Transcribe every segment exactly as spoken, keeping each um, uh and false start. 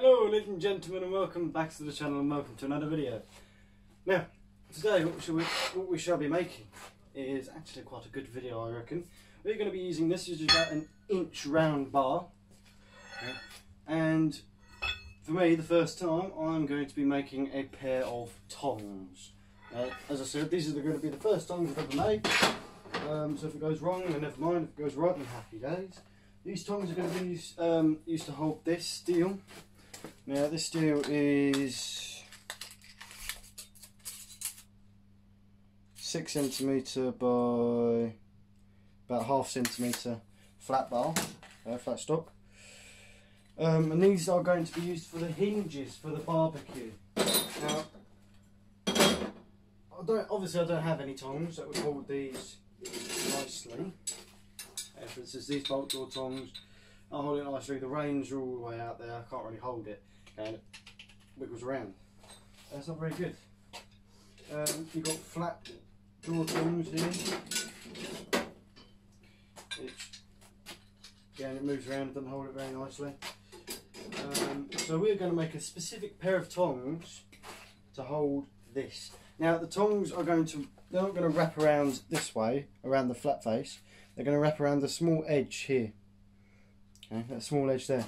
Hello ladies and gentlemen, and welcome back to the channel, and welcome to another video. Now today what, shall we, what we shall be making is actually quite a good video, I reckon. We're going to be using this, which is about an inch round bar, okay. And for me, the first time, I'm going to be making a pair of tongs. Uh, as I said, these are going to be the first tongs I've ever made, um, so if it goes wrong, then never mind. If it goes right, then happy days. These tongs are going to be used, um, used to hold this steel. Now this steel is six centimetre by about half centimetre flat bar, uh, flat stock. Um, and these are going to be used for the hinges for the barbecue. Now, I don't, obviously I don't have any tongs that would hold these nicely. Uh, for instance, these bolt door tongs, I hold it nicely. The reins are all the way out there, I can't really hold it, and it wiggles around. That's not very good. Um, you've got flat door tongs here, which, yeah, it moves around, doesn't hold it very nicely. Um, so we're going to make a specific pair of tongs to hold this. Now the tongs are going to, they're not going to wrap around this way, around the flat face. They're going to wrap around the small edge here. Okay, that small edge there.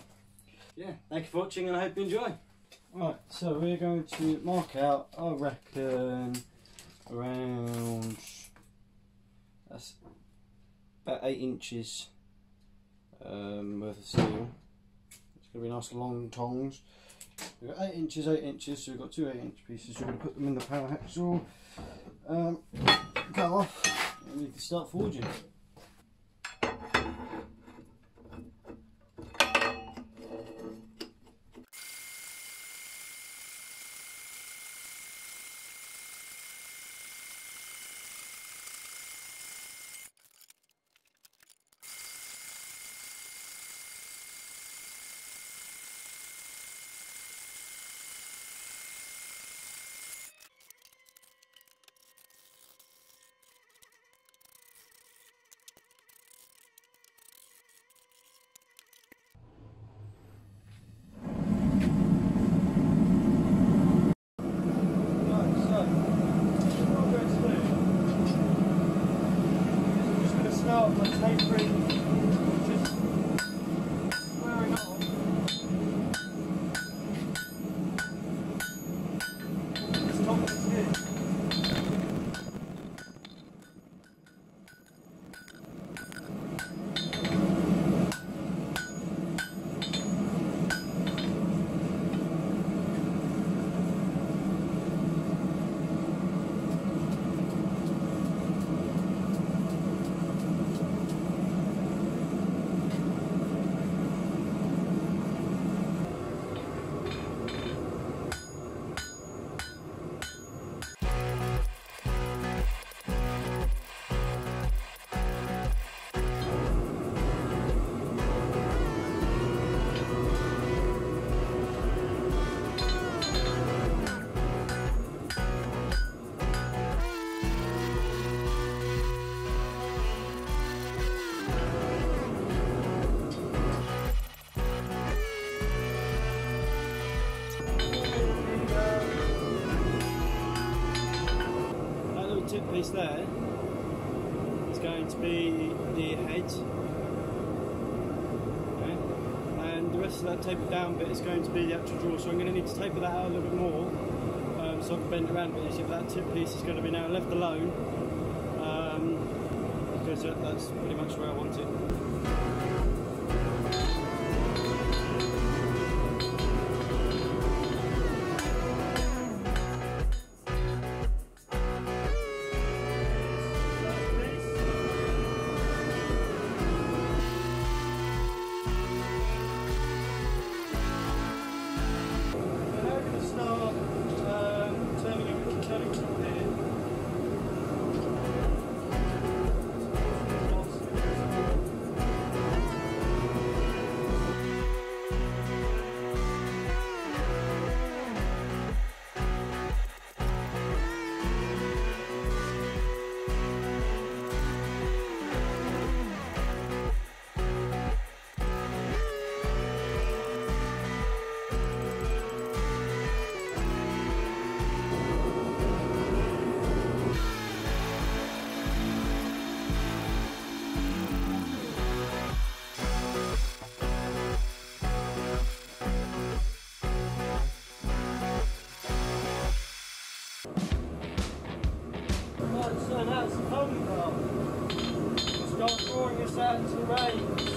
Yeah, thank you for watching, and I hope you enjoy. Right, so we're going to mark out, I reckon, around, that's about eight inches um, worth of steel. It's going to be nice long tongs. We've got eight inches, eight inches, so we've got two eight inch pieces. We're going to put them in the power hacksaw, um, cut off, and we can start forging. There is going to be the head, okay. And the rest of that taper down bit is going to be the actual drawer, so I'm going to need to taper that out a little bit more, um, so I can bend it around a bit easier. That tip piece is going to be now left alone, um, because that's pretty much where I want it. floating problem. Just don't throw this out into the rain.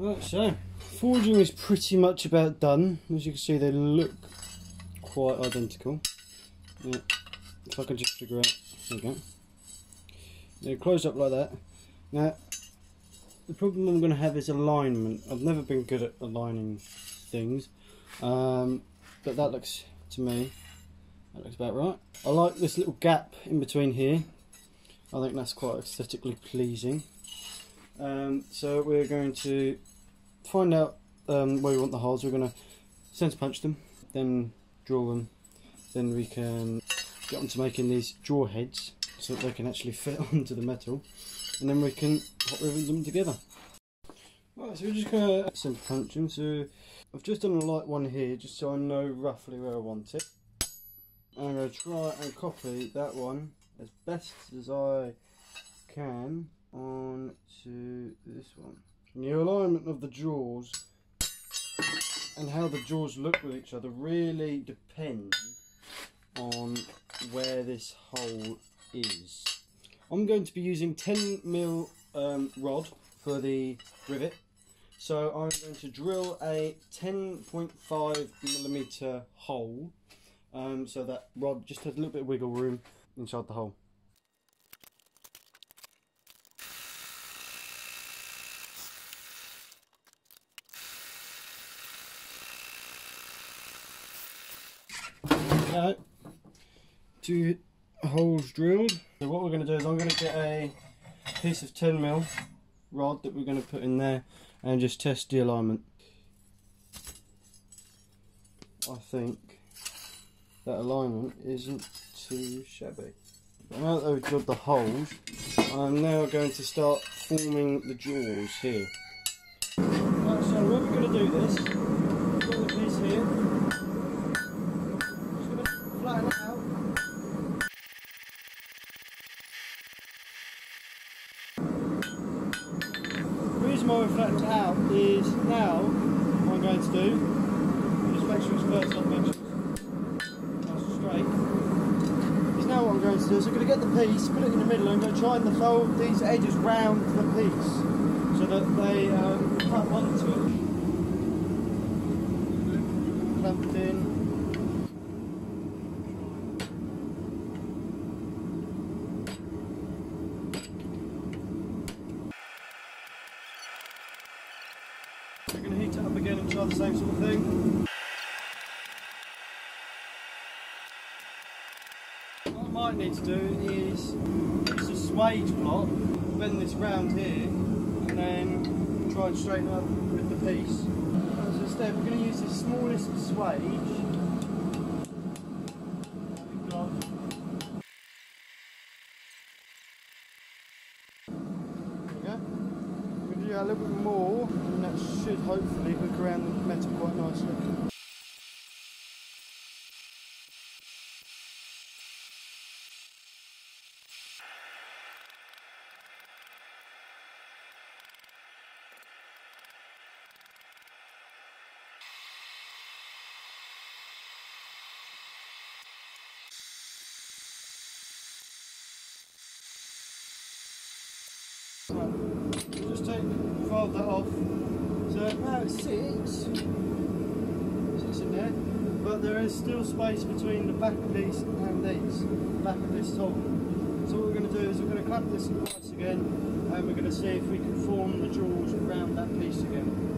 Right, so foraging is pretty much about done. As you can see, they look quite identical. Yeah, if I can just figure out, there we go. They close up like that. Now, the problem I'm going to have is alignment. I've never been good at aligning things, um, but that looks, to me, that looks about right. I like this little gap in between here. I think that's quite aesthetically pleasing. Um, so we're going to find out um, where we want the holes. We're going to center punch them, then draw them, then we can get on to making these draw heads so that they can actually fit onto the metal, and then we can hot rivet them together. Right, so we're just going to center punch them. So I've just done a light one here just so I know roughly where I want it, and I'm going to try and copy that one as best as I can on to this one. And the alignment of the jaws and how the jaws look with each other really depend on where this hole is. I'm going to be using ten mil um, rod for the rivet, so I'm going to drill a ten point five millimeter hole, um, so that rod just has a little bit of wiggle room inside the hole. Out. Two holes drilled. So what we're going to do is I'm going to get a piece of ten mil rod that we're going to put in there and just test the alignment. I think that alignment isn't too shabby. Now that I've drilled the holes, I'm now going to start forming the jaws here. Right, so what we're going to do this, we've got the piece here. Flattened out is now what I'm going to do, just make sure it's first off, make sure it's nice and straight. Is now what I'm going to do is I'm going to get the piece, put it in the middle, and I'm going to try and fold these edges round the piece so that they um, cut onto it. Clamped in. We're going to heat it up again and try the same sort of thing. What I might need to do is use a swage block, bend this round here, and then try and straighten up with the piece. So instead we're going to use the smallest swage. A little bit more, and that should hopefully hook around the metal quite nicely. Just take, fold that off. So now it sits, it sits in there, but there is still space between the back of these and these, the back of this hole. So what we're going to do is we're going to clamp this in place again, and we're going to see if we can form the jaws around that piece again.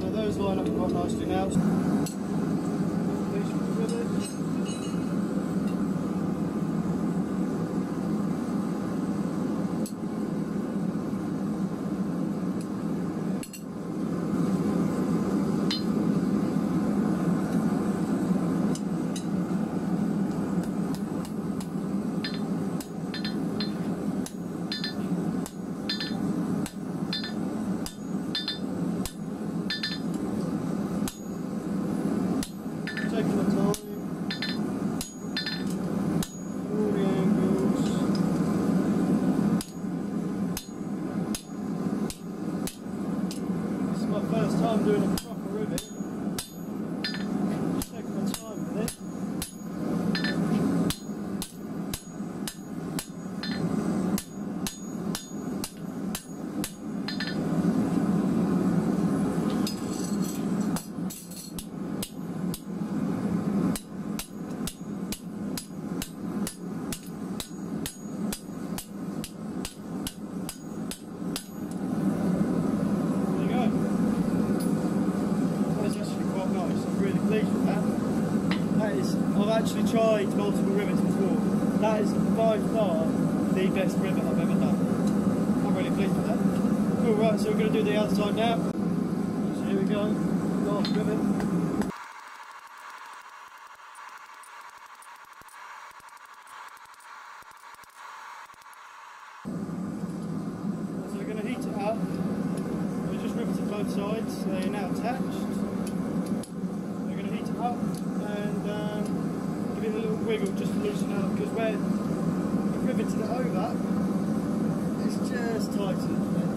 So those line up quite nicely now. I'm doing a proper rivet. Just take my time with it. I've actually tried multiple rivets before. That is by far the best rivet I've ever done. I'm really pleased with that. Cool, right, so we're going to do the other side now. So here we go, last rivet. So we're going to heat it up. We've just riveted both sides, they are now attached. We're going to heat it up and um, a little wiggle just to loosen up, because where you've riveted it over, it's just tightened. And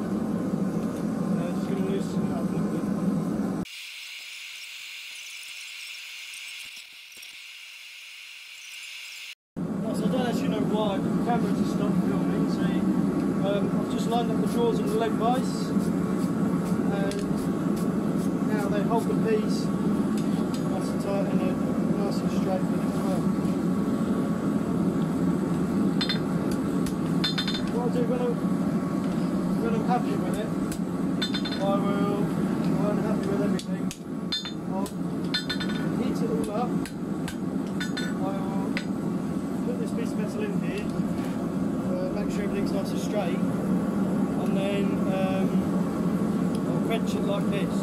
I'm just going to loosen it up a little bit. Now, so I don't actually know why the camera just stopped filming, so um, I've just lined up the jaws on the leg vise, and now they hold the piece nice and tight and uh, nice and straight. When I'm, when I'm happy with it, I will, when I'm happy with everything, I'll heat it all up, I will put this piece of metal in here, uh, make sure everything's nice and straight, and then um, I'll wrench it like this.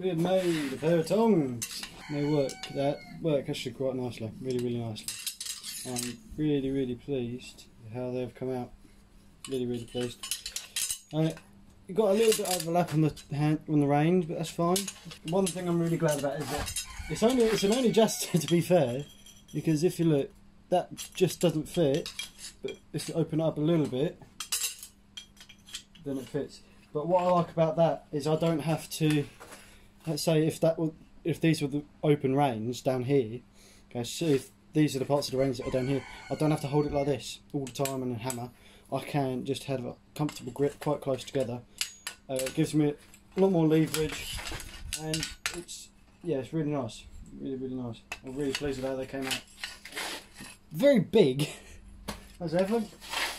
We have made a pair of tongs. They work that work actually quite nicely, really really nicely. I'm really really pleased with how they've come out. Really really pleased. And you got a little bit of overlap on the hand on the reins, but that's fine. One thing I'm really glad about is that it's only it's an only adjuster, to be fair, because if you look, that just doesn't fit. But if you open it up a little bit, then it fits. But what I like about that is I don't have to. Let's say if that were, if these were the open reins down here, okay, so if these are the parts of the reins that are down here, I don't have to hold it like this all the time and hammer. I can just have a comfortable grip quite close together. Uh, it gives me a lot more leverage, and it's, yeah, it's really nice, really really nice. I'm really pleased with how they came out. Very big as ever.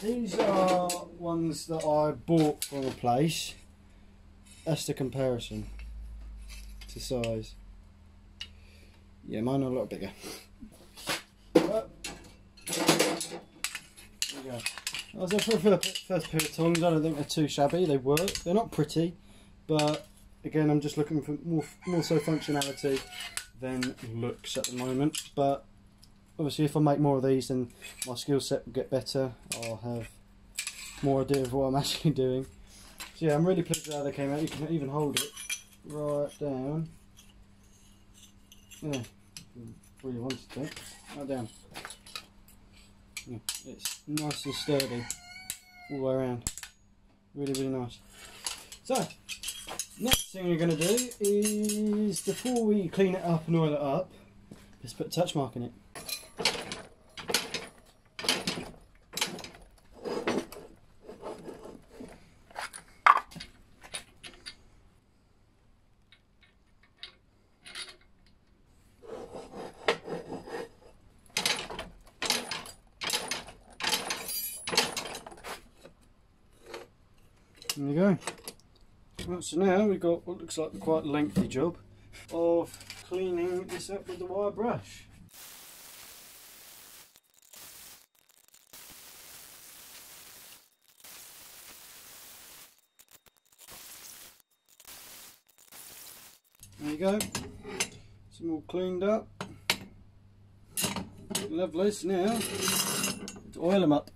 These are ones that I bought from a place. That's the comparison to size. Yeah, mine are a lot bigger. But, there we go. I was there for the first pair of tongs. I don't think they're too shabby. They work. They're not pretty, but again, I'm just looking for more, more so functionality than looks at the moment. But obviously, if I make more of these, then my skill set will get better. I'll have more idea of what I'm actually doing. So yeah, I'm really pleased with how they came out. You can even hold it right down. Yeah, really wanted to. Right down. Yeah, it's nice and sturdy all the way around. really, really nice. So next thing you're going to do is, before we clean it up and oil it up, just put a touch mark in it. There you go. Right, so now we've got what looks like quite a lengthy job of cleaning this up with the wire brush. There you go. It's all cleaned up. Lovely. So now, to oil them up.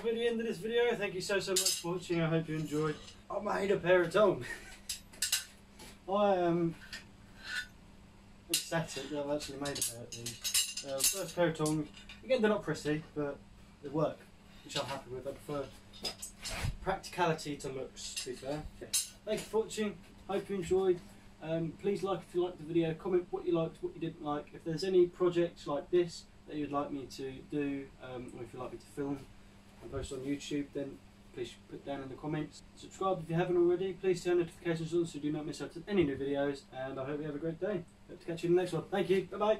That's the end of this video. Thank you so so much for watching. I hope you enjoyed. I made a pair of tongs. I am ecstatic that I've actually made a pair of these. Uh, first pair of tongs. Again, they're not pretty, but they work, which I'm happy with. I prefer practicality to looks, to be fair. Okay. Thank you for watching. Hope you enjoyed. Um, please like if you liked the video. Comment what you liked, what you didn't like. If there's any projects like this that you'd like me to do, um, or if you'd like me to film and post on YouTube, then please put down in the comments. Subscribe if you haven't already. Please turn notifications on so you do not miss out on any new videos, and I hope you have a great day. Hope to catch you in the next one. Thank you. Bye bye.